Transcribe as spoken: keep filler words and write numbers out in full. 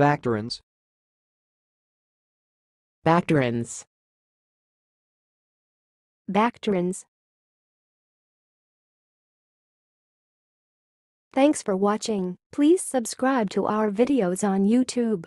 Bacterins. Bacterins. Bacterins. Thanks for watching. Please subscribe to our videos on YouTube.